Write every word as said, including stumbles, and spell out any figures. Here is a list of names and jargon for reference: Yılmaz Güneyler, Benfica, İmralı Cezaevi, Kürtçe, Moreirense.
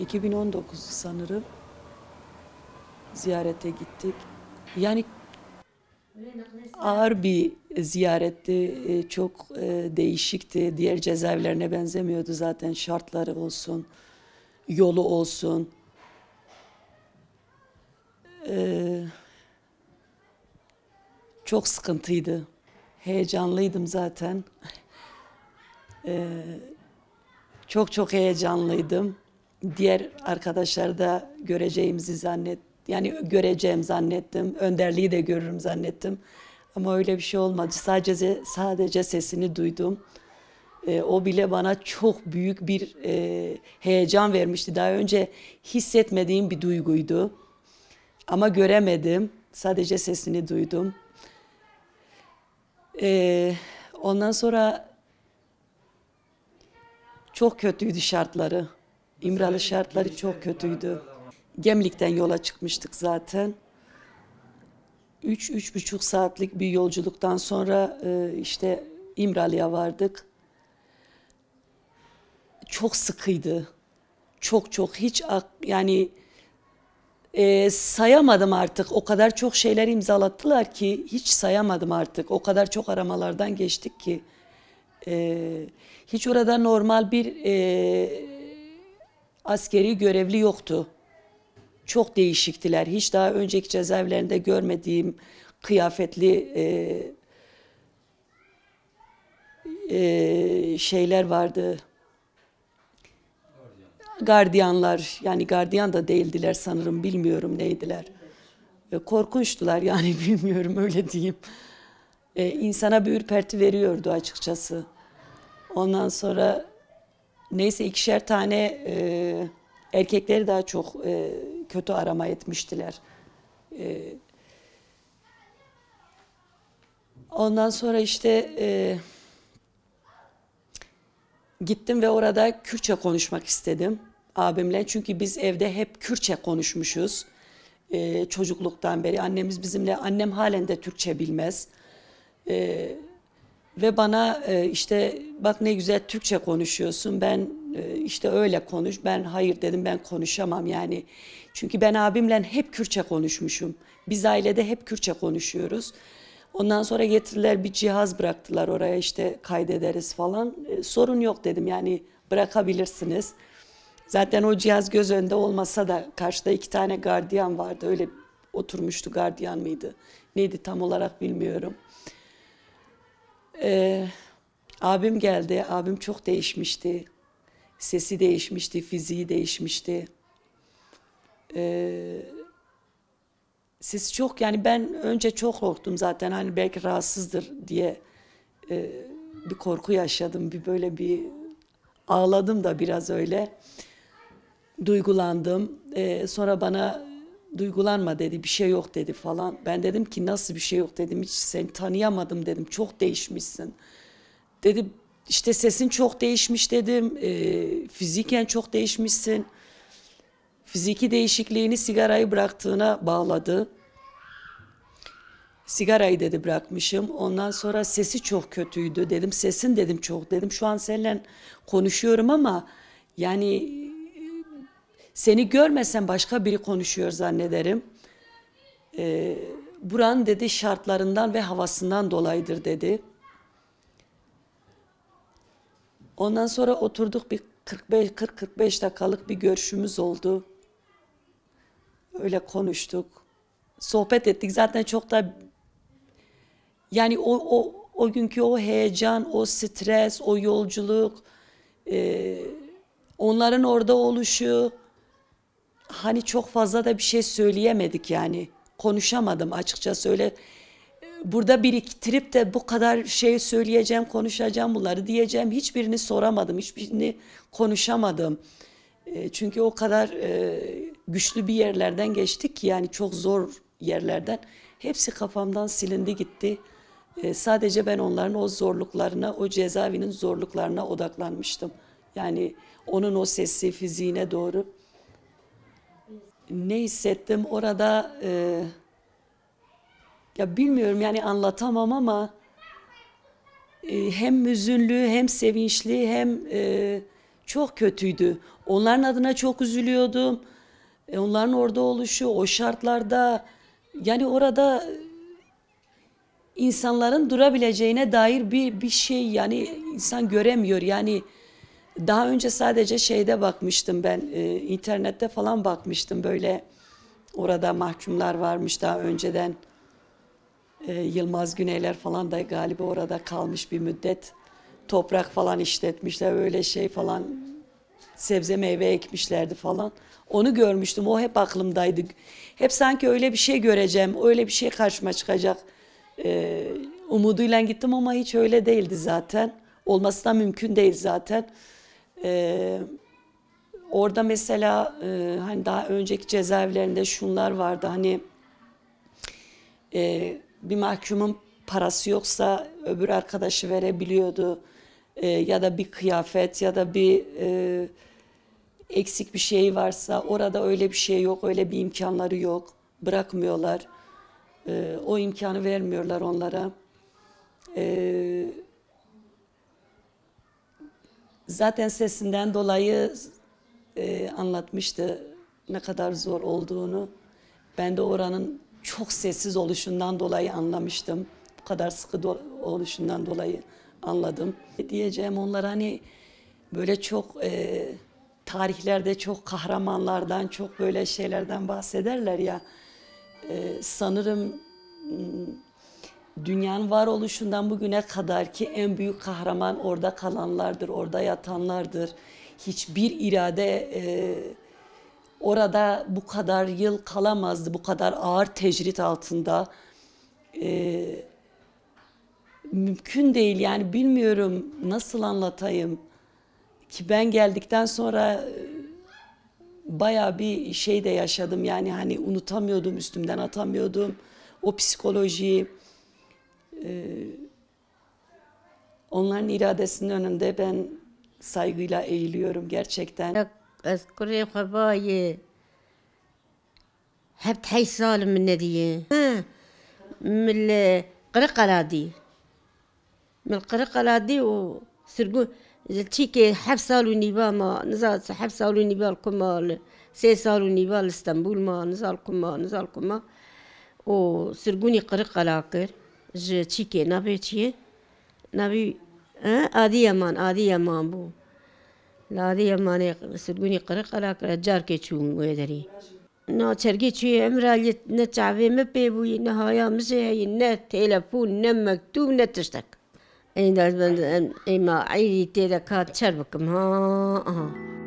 iki bin on dokuz sanırım ziyarete gittik. Yani ağır bir ziyaretti, çok değişikti. Diğer cezaevlerine benzemiyordu zaten, şartları olsun, yolu olsun. Ee, çok sıkıntıydı. Heyecanlıydım zaten. Ee, çok çok heyecanlıydım. Diğer arkadaşlar da göreceğimizi zannet, yani göreceğim zannettim. Önderliği de görürüm zannettim. Ama öyle bir şey olmadı. Sadece sadece sesini duydum. Ee, o bile bana çok büyük bir e, heyecan vermişti. Daha önce hissetmediğim bir duyguydu. Ama göremedim. Sadece sesini duydum. Ee, ondan sonra çok kötüydü şartları. İmralı şartları çok kötüydü. Gemlik'ten yola çıkmıştık zaten. Üç, üç buçuk saatlik bir yolculuktan sonra e, işte İmralı'ya vardık. Çok sıkıydı. Çok çok hiç yani... E, sayamadım artık. O kadar çok şeyler imzalattılar ki hiç sayamadım artık. O kadar çok aramalardan geçtik ki e, hiç orada normal bir e, askeri görevli yoktu. Çok değişiktiler. Hiç daha önceki cezaevlerinde görmediğim kıyafetli e, e, şeyler vardı. Gardiyanlar, yani gardiyan da değildiler sanırım, bilmiyorum neydiler. Korkunçtular yani, bilmiyorum, öyle diyeyim. Ee, insana bir ürperti veriyordu açıkçası. Ondan sonra neyse ikişer tane e, erkekleri daha çok e, kötü arama etmiştiler. E, ondan sonra işte... E, Gittim ve orada Kürtçe konuşmak istedim abimle. Çünkü biz evde hep Kürtçe konuşmuşuz ee, çocukluktan beri. Annemiz bizimle, annem halen de Türkçe bilmez. Ee, ve bana e, işte bak ne güzel Türkçe konuşuyorsun, ben e, işte öyle konuş. Ben hayır dedim, ben konuşamam yani. Çünkü ben abimle hep Kürtçe konuşmuşum. Biz ailede hep Kürtçe konuşuyoruz. Ondan sonra getirdiler, bir cihaz bıraktılar oraya, işte kaydederiz falan. E, sorun yok dedim, yani bırakabilirsiniz. Zaten o cihaz göz önünde olmasa da karşıda iki tane gardiyan vardı. Öyle oturmuştu, gardiyan mıydı neydi tam olarak bilmiyorum. E, abim geldi, abim çok değişmişti. Sesi değişmişti, fiziği değişmişti. E, Siz çok yani ben önce çok korktum zaten, hani belki rahatsızdır diye e, bir korku yaşadım, bir böyle bir ağladım da biraz, öyle duygulandım. E, sonra bana duygulanma dedi, bir şey yok dedi falan. Ben dedim ki nasıl bir şey yok dedim, hiç seni tanıyamadım dedim, çok değişmişsin. Dedi işte sesin çok değişmiş dedim, e, fiziken çok değişmişsin. Fiziki değişikliğini sigarayı bıraktığına bağladı. Sigarayı dedi bırakmışım. Ondan sonra sesi çok kötüydü dedim. Sesin dedim çok dedim. Şu an seninle konuşuyorum ama yani seni görmesem başka biri konuşuyor zannederim. Ee, buranın dedi şartlarından ve havasından dolayıdır dedi. Ondan sonra oturduk, bir kırk beş kırk kırk beş dakikalık bir görüşümüz oldu. Öyle konuştuk, sohbet ettik. Zaten çok da yani o, o, o günkü o heyecan, o stres, o yolculuk, e, onların orada oluşu, hani çok fazla da bir şey söyleyemedik yani. Konuşamadım açıkçası öyle. Burada biriktirip de bu kadar şey söyleyeceğim, konuşacağım, bunları diyeceğim. Hiçbirini soramadım, hiçbirini konuşamadım. E, çünkü o kadar e, güçlü bir yerlerden geçtik ki yani, çok zor yerlerden. Hepsi kafamdan silindi gitti. E, sadece ben onların o zorluklarına, o cezaevinin zorluklarına odaklanmıştım. Yani onun o sesi, fiziğine doğru. Ne hissettim orada... E, Ya bilmiyorum yani, anlatamam ama e, hem hüzünlü, hem sevinçli, hem e, çok kötüydü. Onların adına çok üzülüyordum. E onların orada oluşu, o şartlarda, yani orada insanların durabileceğine dair bir bir şey, yani insan göremiyor. Yani daha önce sadece şeyde bakmıştım ben, e, internette falan bakmıştım, böyle orada mahkumlar varmış daha önceden. E, Yılmaz Güneyler falan da galiba orada kalmış bir müddet. Toprak falan işletmişler, böyle şey falan, sebze meyve ekmişlerdi falan. Onu görmüştüm, o hep aklımdaydı. Hep sanki öyle bir şey göreceğim, öyle bir şey karşıma çıkacak e, umuduyla gittim ama hiç öyle değildi zaten. Olması da mümkün değil zaten. E, orada mesela e, hani daha önceki cezaevlerinde şunlar vardı, hani e, bir mahkumun parası yoksa öbür arkadaşı verebiliyordu. E, ya da bir kıyafet ya da bir e, eksik bir şey varsa, orada öyle bir şey yok, öyle bir imkanları yok. Bırakmıyorlar. E, o imkanı vermiyorlar onlara. E, zaten sesinden dolayı e, anlatmıştı ne kadar zor olduğunu. Ben de oranın çok sessiz oluşundan dolayı anlamıştım. Bu kadar sıkı do oluşundan dolayı anladım. Diyeceğim onlara, hani böyle çok e, tarihlerde çok kahramanlardan, çok böyle şeylerden bahsederler ya. E, sanırım dünyanın varoluşundan bugüne kadar ki en büyük kahraman orada kalanlardır, orada yatanlardır. Hiçbir irade e, orada bu kadar yıl kalamazdı, bu kadar ağır tecrit altında. E, mümkün değil yani, bilmiyorum nasıl anlatayım ki, ben geldikten sonra bayağı bir şey de yaşadım yani, hani unutamıyordum, üstümden atamıyordum o psikolojiyi. E, onların iradesinin önünde ben saygıyla eğiliyorum gerçekten. أذكر خبايا هبت حي سالم من ذي ها من القرقة لادي من القرقة لادي وسرقوا تيكي حب سالو نيبال ما نزال حب سالو نيبال كمال سي سالو نيبال إسطنبول ما نزال كمال نزال كمال وسرقوني قرقة لاكر ج تيكي نبي تيه نبي ها آدي يمان آدي يمان بو لادی یمانی سرگونی قرق علاقه رجار که چون می‌داری نه چرگی چیه امروزی نه چاوی مپیوی نه هایا مزهایی نه تلفن نه مکتوب نه تشتک این داشتم اما عیدی ترکات شربکم ها.